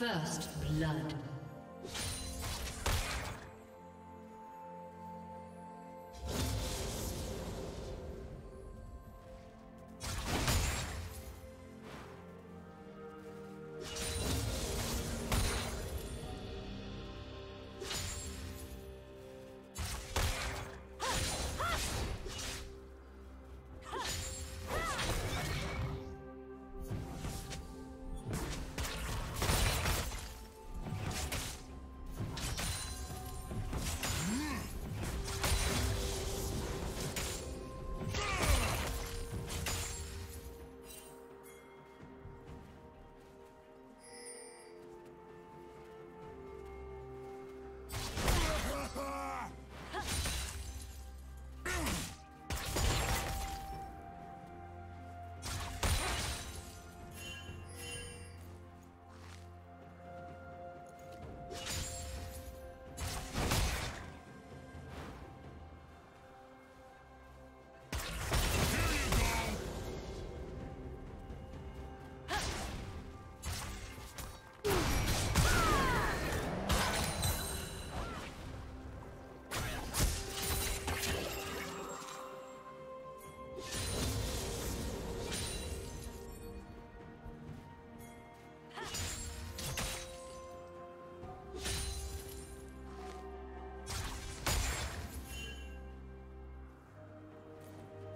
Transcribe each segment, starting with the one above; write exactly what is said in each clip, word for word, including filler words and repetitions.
First blood.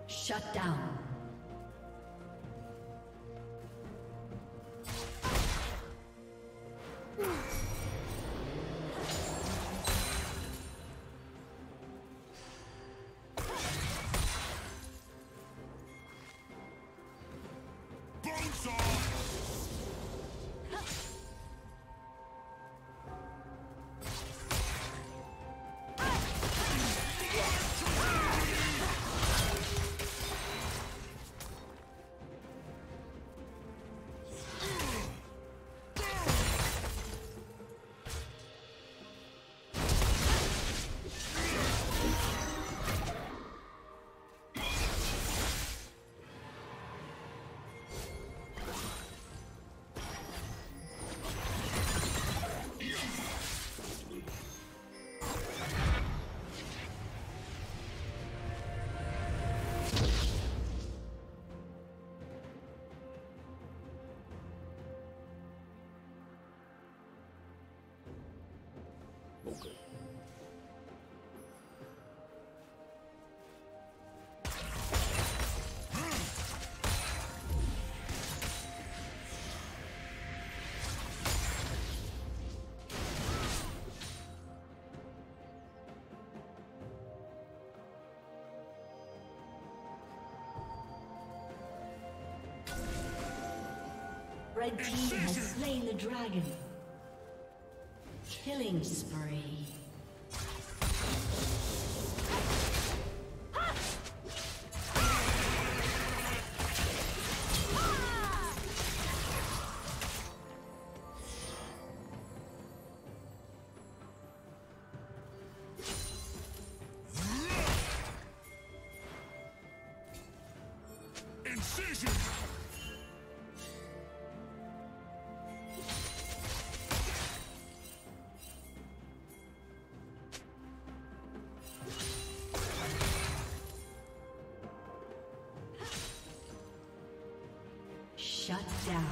Shut down. Red team has slain the dragon. Killing spree. Shut down.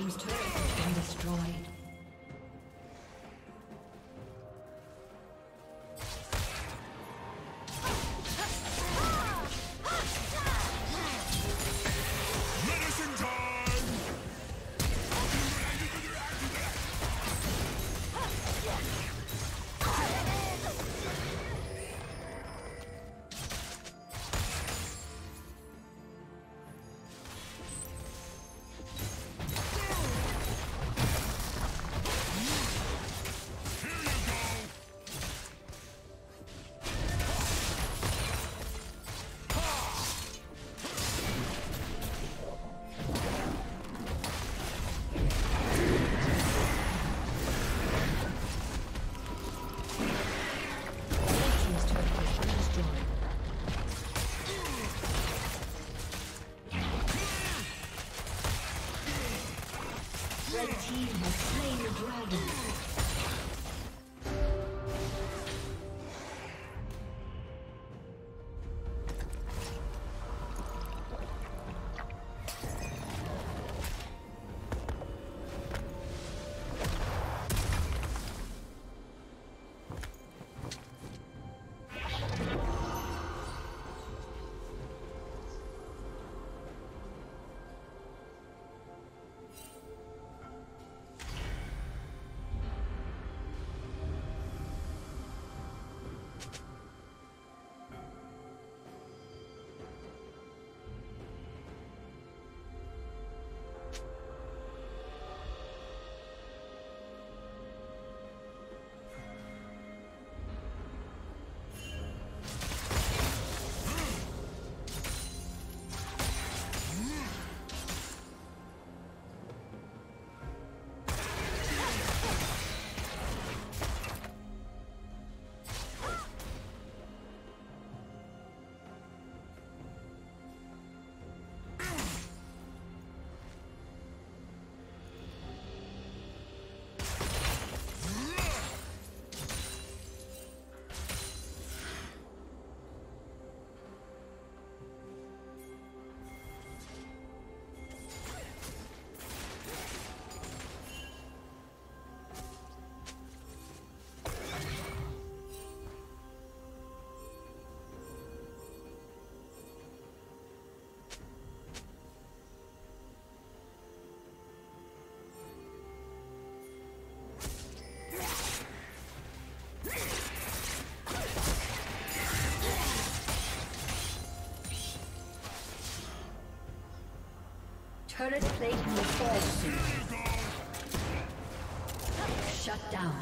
team's turret has been destroyed. Turret plate will fall soon. Shut down.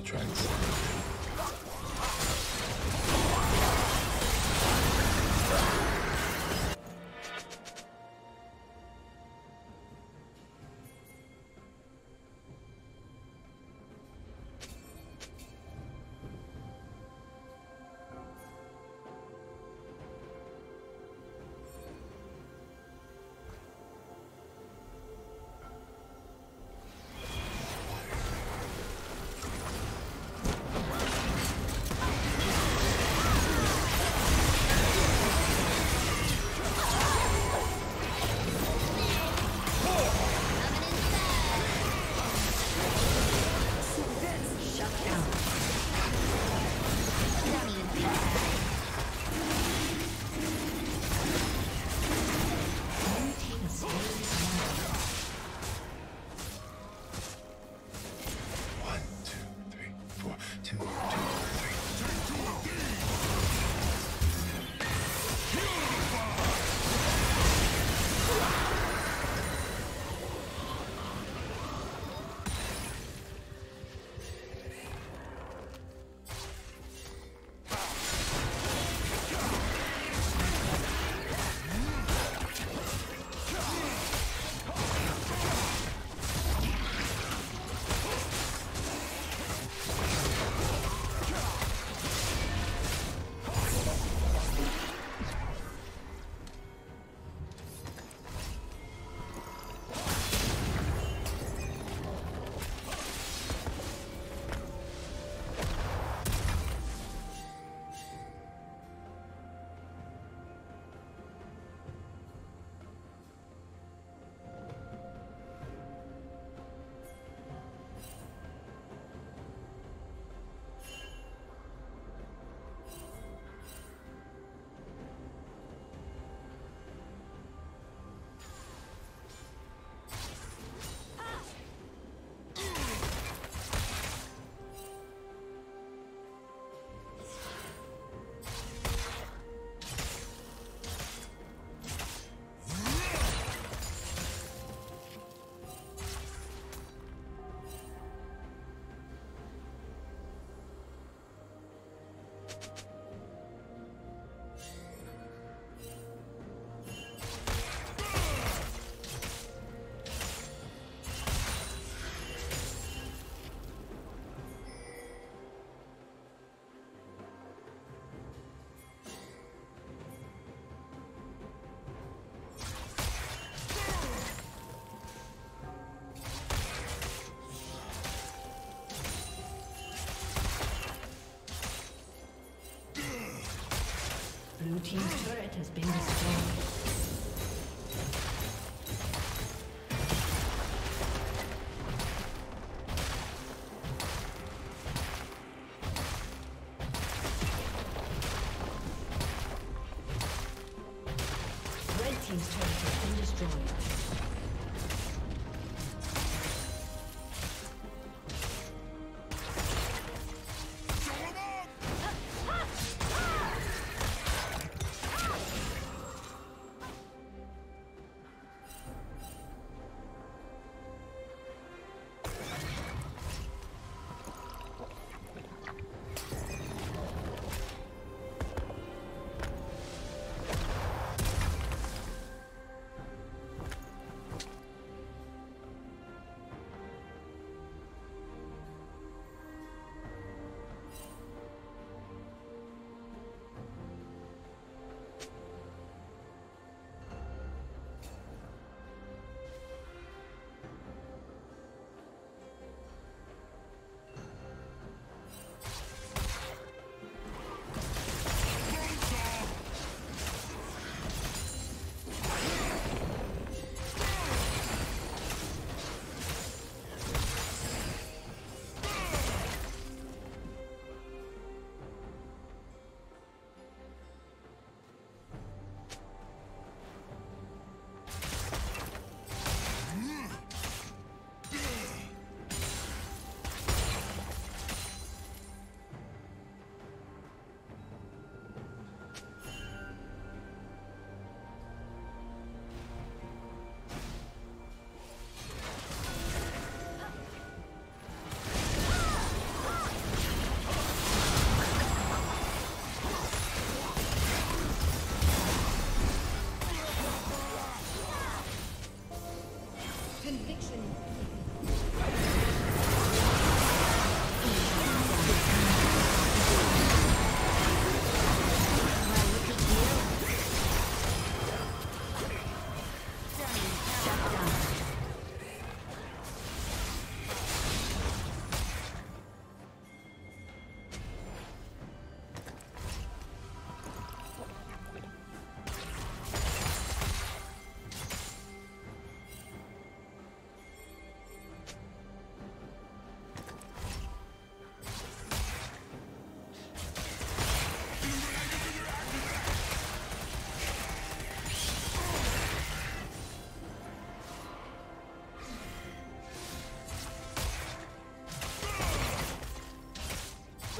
contracts. Blue team's turret has been destroyed.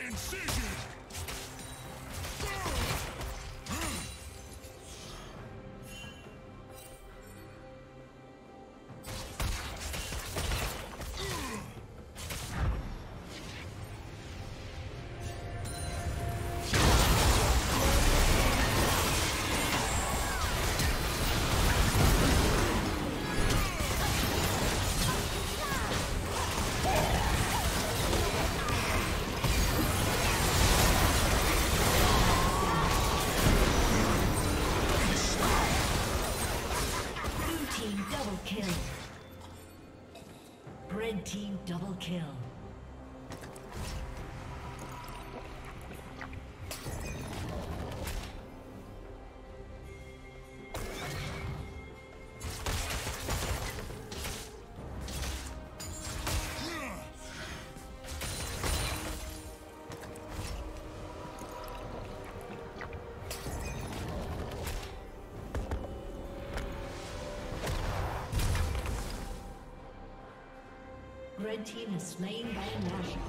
Incision! Red Team double kill. Red Team is slain by a national.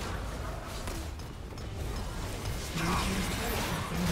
Rampage.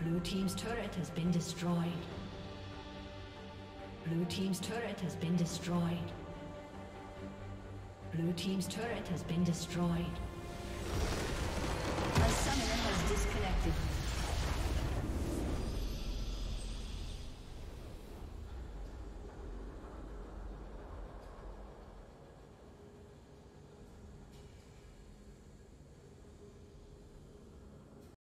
Blue Team's turret has been destroyed. Blue Team's turret has been destroyed. Blue Team's turret has been destroyed. A summoner has disconnected.